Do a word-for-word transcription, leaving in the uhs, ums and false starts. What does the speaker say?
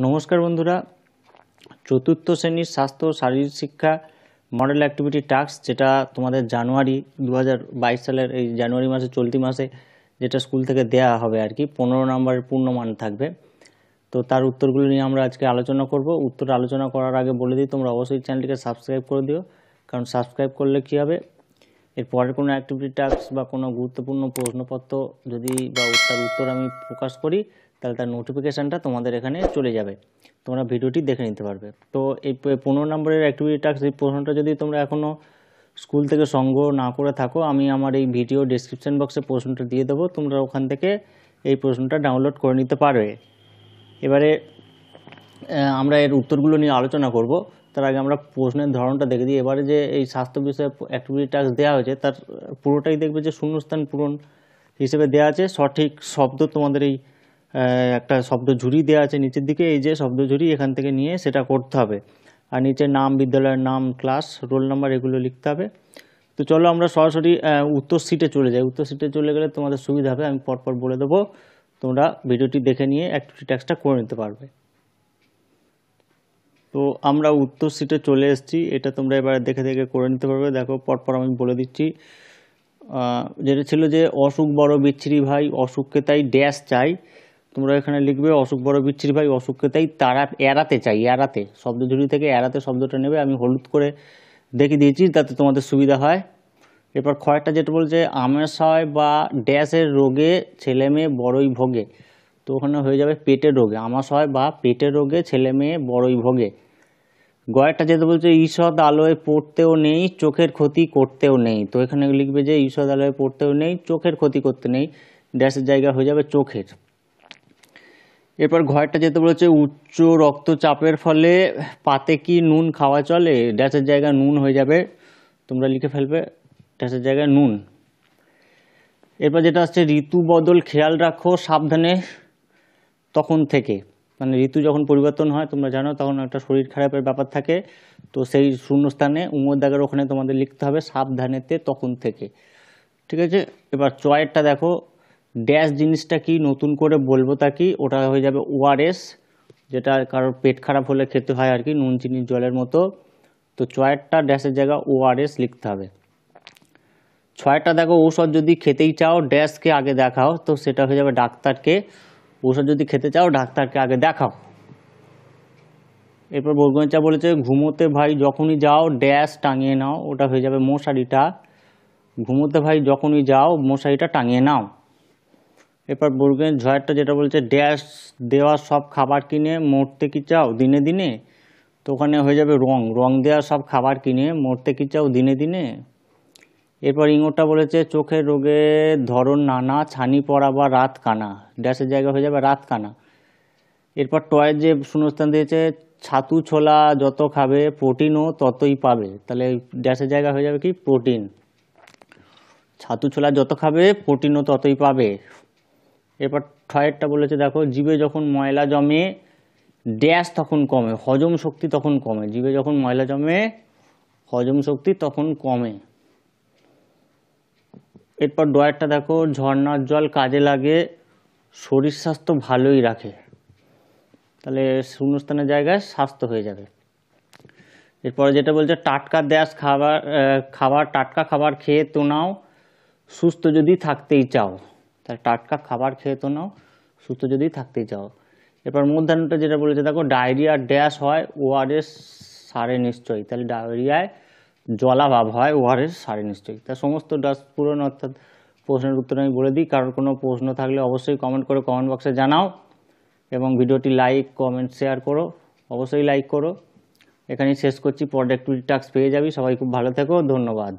नमस्कार बंधुरा चतुर्थ श्रेणी स्वास्थ्य और शारीरिक शिक्षा मॉडल एक्टिविटी टास्क जेटा तुम्हारे जानुआरी दो हज़ार बाईस सालेर जानुआरी मासे चलती मासे जेटा स्कूल थेके देया हबे आर कि पंद्रह नम्बर पूर्ण मान थाकबे। तो तार उत्तरगुलो निये आमरा आजके आलोचना करब। उत्तर आलोचना करार आगे बोले दिई तोमरा अवश्यई चैनलटिके सबस्क्राइब करे दिओ, कारण सबस्क्राइब करले कि हबे एरपर कोनो एक्टिविटी टास्क बा कोनो गुरुत्वपूर्ण प्रश्नपत्र जदि बा उत्तर उत्तर आमि फोकास करी তাহলে তার নোটিফিকেশনটা তোমাদের এখানে চলে যাবে, তোমরা ভিডিওটি দেখে নিতে পারবে। তো এই পনেরো নম্বরের অ্যাক্টিভিটি টাস্ক এই প্রশ্নটা যদি তোমরা এখনো স্কুল থেকে সংগ্রহ না করে থাকো, আমি আমার এই ভিডিও ডেসক্রিপশন বক্সে প্রশ্নটা দিয়ে দেবো, তোমরা ওখান থেকে এই প্রশ্নটা ডাউনলোড করে নিতে পারবে। এবারে আমরা এর উত্তরগুলো নিয়ে আলোচনা করব, তার আগে আমরা প্রশ্নের ধরনটা দেখে দিই। এবারে যে এই স্বাস্থ্য বিষয়ে অ্যাক্টিভিটি টাস্ক দেওয়া হয়েছে তার পুরোটাই দেখবে যে শূন্যস্থান পূরণ হিসেবে দেওয়া আছে, সঠিক শব্দ তোমাদের এই একটা শব্দ ঝুড়ি দেওয়া আছে নিচের দিকে, এই যে শব্দ ঝুড়ি এখান থেকে নিয়ে সেটা করতে হবে। আর নিচে নাম, বিদ্যালয়ের নাম, ক্লাস, রোল নাম্বার এগুলো লিখতে হবে। তো চলো আমরা সরাসরি উত্তর সিটে চলে যাই। উত্তর সিটে চলে গেলে তোমাদের সুবিধা হবে, আমি পরপর বলে দেবো, তোমরা ভিডিওটি দেখে নিয়ে অ্যাক্টিভিটি টাস্কটা করে নিতে পারবে। তো আমরা উত্তর সিটে চলে এসেছি, এটা তোমরা এবারে দেখে দেখে করে নিতে পারবে। দেখো পরপর আমি বলে দিচ্ছি, যেটা ছিল যে অসুখ বড় বিচ্ছিরি ভাই, অসুখকে তাই ড্যাশ চাই, তোমরা এখানে লিখবে অসুখ বড় বিচ্ছিরি ভাই অসুখকে তাই তারা এড়াতে চাই। এড়াতে শব্দ ঝুড়ি থেকে এড়াতে শব্দটা নেবে, আমি হলুদ করে দেখিয়ে দিয়েছি তাতে তোমাদের সুবিধা হয়। এরপর খয়েরটা যেটা বলছে আমাশয় বা ড্যাশের রোগে ছেলে মেয়ে বড়ই ভোগে, তো ওখানে হয়ে যাবে পেটের রোগে, আমাশয় বা পেটের রোগে ছেলে মেয়ে বড়ই ভোগে। গয়েরটা যেটা বলছে ঈষৎ আলোয় পড়তেও নেই চোখের ক্ষতি করতেও নেই, তো এখানে লিখবে যে ঈষৎ আলোয় পড়তেও নেই চোখের ক্ষতি করতে নেই, ড্যাশের জায়গা হয়ে যাবে চোখের। এরপর ঘরটা যেতে বলেছে উচ্চ রক্তচাপের ফলে পাতে কি নুন খাওয়া চলে, ড্যাশের জায়গায় নুন হয়ে যাবে, তোমরা লিখে ফেলবে ড্যাশের জায়গায় নুন। এরপর যেটা আসছে ঋতু বদল খেয়াল রাখো সাবধানে, তখন থেকে মানে ঋতু যখন পরিবর্তন হয় তোমরা জানো তখন একটা শরীর খারাপের ব্যাপার থাকে, তো সেই শূন্যস্থানে উমর দাগের ওখানে তোমাদের লিখতে হবে সাবধানেতে তখন থেকে, ঠিক আছে। এবার চয়েরটা দেখো ড্যাশ জিনিসটা কি নতুন করে বলবো তা কি, ওটা হয়ে যাবে ওআরএস, যেটা কারোর পেট খারাপ হলে খেতে হয় আর কি, নুন চিনির জলের মতো, তো ছয়টা ড্যাশের জায়গা ওআরএস লিখতে হবে। ছয়টা দেখো ঔষধ যদি খেতেই চাও ড্যাশকে আগে দেখাও, তো সেটা হয়ে যাবে ডাক্তারকে, ঔষধ যদি খেতে চাও ডাক্তারকে আগে দেখাও। এরপর বৈজ্ঞানিকরা বলেছে ঘুমোতে ভাই যখনই যাও ড্যাশ টাঙিয়ে নাও, ওটা হয়ে যাবে মশারিটা, ঘুমোতে ভাই যখনই যাও মশারিটা টাঙিয়ে নাও। এরপর বর্গের ঝয়েরটা যেটা বলছে ড্যাশ দেওয়া সব খাবার কিনে মরতে কি চাও দিনে দিনে, তো ওখানে হয়ে যাবে রং, রং দেওয়া সব খাবার কিনে মরতে কি চাও দিনে দিনে। এরপর ইঙোটা বলেছে চোখের রোগে ধরন নানা ছানি পড়া বা রাত কানা, ড্যাশের জায়গা হয়ে যাবে রাত কানা। এরপর টয়ের যে শূন্যস্থান দিয়েছে ছাতু ছোলা যত খাবে প্রোটিনও ততই পাবে, তাহলে ড্যাশের জায়গা হয়ে যাবে কি প্রোটিন, ছাতু ছোলা যত খাবে প্রোটিনও ততই পাবে। এরপর ঠয়েরটা বলেছে দেখো জিভে যখন ময়লা জমে ড্যাশ তখন কমে, হজম শক্তি তখন কমে, জিভে যখন ময়লা জমে হজম শক্তি তখন কমে। এরপর ডয়েরটা দেখো ঝর্ণার জল কাজে লাগে শরীর স্বাস্থ্য ভালোই রাখে, তাহলে শূন্যস্থানের জায়গায় স্বাস্থ্য হয়ে যাবে। এরপরে যেটা বলছে টাটকা ড্যাশ খাবার খাবার টাটকা খাবার খেয়ে তো নাও সুস্থ যদি থাকতেই চাও, তাহলে টাটকা খাবার খেয়ে তো নাও সুস্থ যদি থাকতেই চাও। এরপর মধ্যাহ্নটা যেটা বলেছে দেখো ডায়রিয়া ড্যাশ হয় ওআরএস সারে নিশ্চয়ই, তাহলে ডায়রিয়ায় জলাভাব হয় ওআরএস সারে নিশ্চয়ই। তার সমস্ত ড্যাশ পূরণ অর্থাৎ প্রশ্নের উত্তর আমি বলে দিই, কারোর কোনো প্রশ্ন থাকলে অবশ্যই কমেন্ট করে কমেন্ট বক্সে জানাও এবং ভিডিওটি লাইক কমেন্ট শেয়ার করো, অবশ্যই লাইক করো। এখানেই শেষ করছি, পরের একটু টাস্ক পেয়ে যাবি। সবাই খুব ভালো থেকো, ধন্যবাদ।